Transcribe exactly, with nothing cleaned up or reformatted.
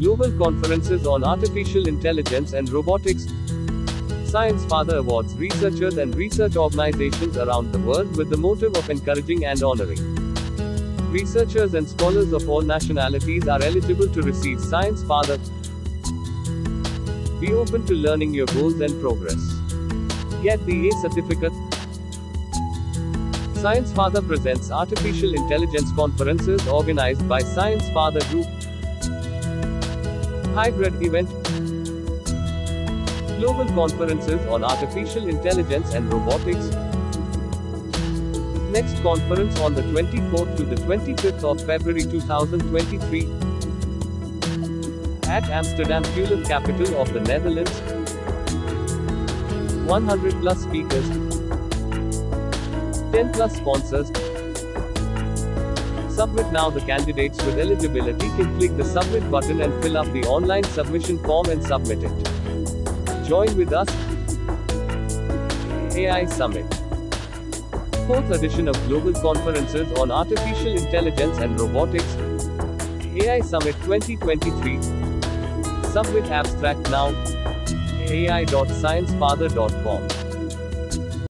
Global Conferences on Artificial Intelligence and Robotics, Science Father awards researchers and research organizations around the world with the motive of encouraging and honoring. Researchers and scholars of all nationalities are eligible to receive Science Father. Be open to learning your goals and progress. Get the A I certificate. Science Father presents Artificial Intelligence Conferences organized by Science Father Group. Hybrid event. Global Conferences on Artificial Intelligence and Robotics. Next conference on the twenty-fourth to the twenty-fifth of February two thousand twenty-three at Amsterdam, Tulip capital of the Netherlands. one hundred plus speakers, ten plus sponsors. Submit now. The candidates with eligibility can click the submit button and fill up the online submission form and submit it. Join with us. A I Summit, fourth edition of Global Conferences on Artificial Intelligence and Robotics, A I Summit twenty twenty-three. Submit abstract now. A I dot science father dot com